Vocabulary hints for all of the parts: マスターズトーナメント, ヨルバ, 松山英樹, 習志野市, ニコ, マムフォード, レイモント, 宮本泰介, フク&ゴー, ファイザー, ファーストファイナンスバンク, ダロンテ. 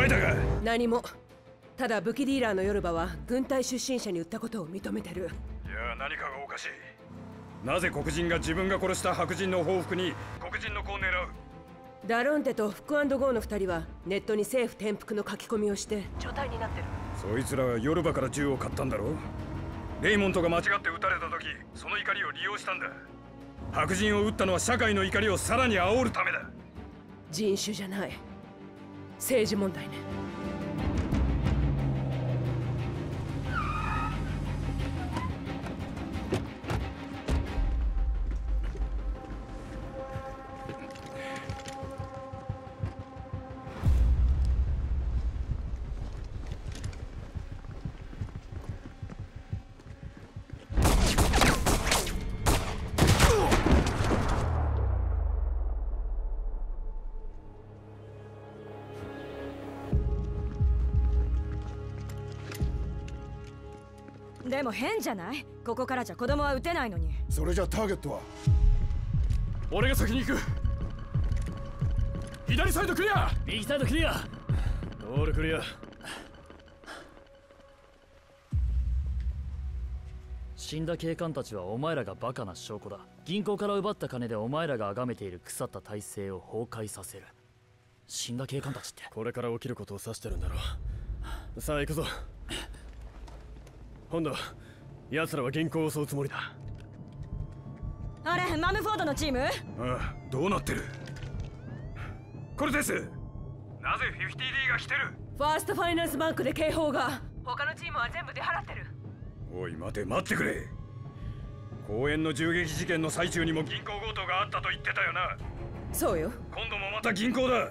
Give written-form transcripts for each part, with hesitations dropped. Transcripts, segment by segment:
バイタが何も。ただ武器ディーラーのヨルバは軍隊出身者に売ったことを認めてる。いや、何かがおかしい。なぜ黒人が自分が殺した白人の報復に黒人の子を狙う？ダロンテとフク&ゴーの2人はネットに政府転覆の書き込みをして状態になってる。そいつらはヨルバから銃を買ったんだろう。レイモントが間違って撃たれた時、その怒りを利用したんだ。白人を撃ったのは社会の怒りをさらに煽るためだ。人種じゃない、政治問題ね。でも変じゃない？ここからじゃ子供は撃てないのに。それじゃターゲットは？俺が先に行く。左サイドクリア、右サイドクリア、オールクリア。死んだ警官たちはお前らがバカな証拠だ。銀行から奪った金でお前らが崇めている腐った体制を崩壊させる。死んだ警官たちってこれから起きることを指してるんだろう。さあ行くぞ。今度、奴らは銀行を襲うつもりだ。あれ、マムフォードのチーム？ああ、どうなってる？これです。なぜ 50D が来てる？ファーストファイナンスバンクで警報が。他のチームは全部出払ってる。おい、待ってくれ。公園の銃撃事件の最中にも銀行強盗があったと言ってたよな。そうよ。今度もまた銀行だ。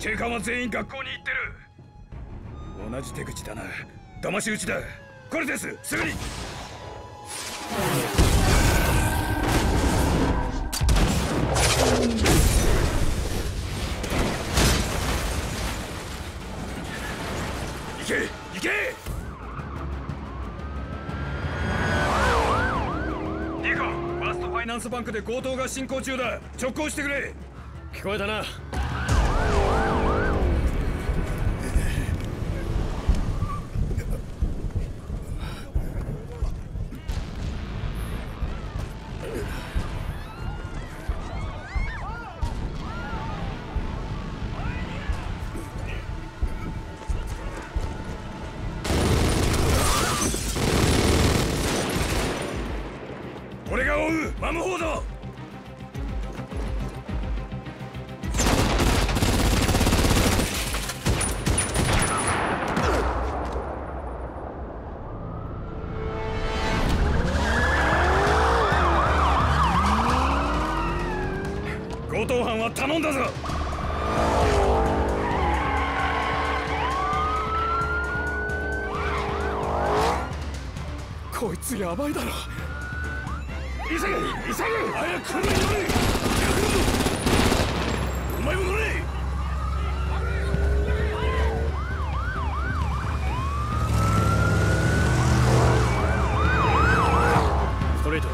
警官は全員学校に行ってる。同じ手口だな。騙し討ちだ。これです。すぐに行け行け。ニコ、ファーストファイナンスバンクで強盗が進行中だ。直行してくれ。聞こえたな。マムフォード！強盗犯は頼んだぞ。こいつやばいだろ。急げ急げ。早く車に乗れ。お前も乗れ。ストレート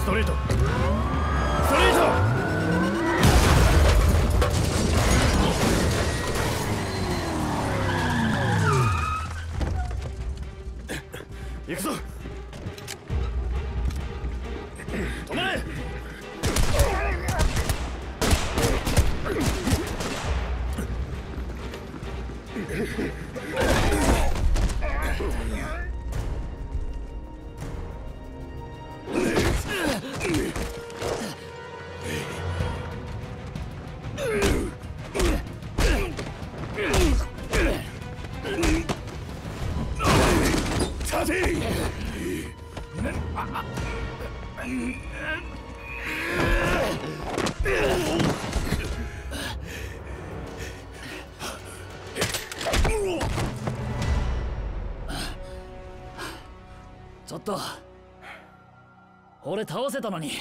ストレートストレート。ちょっと、俺倒せたのに。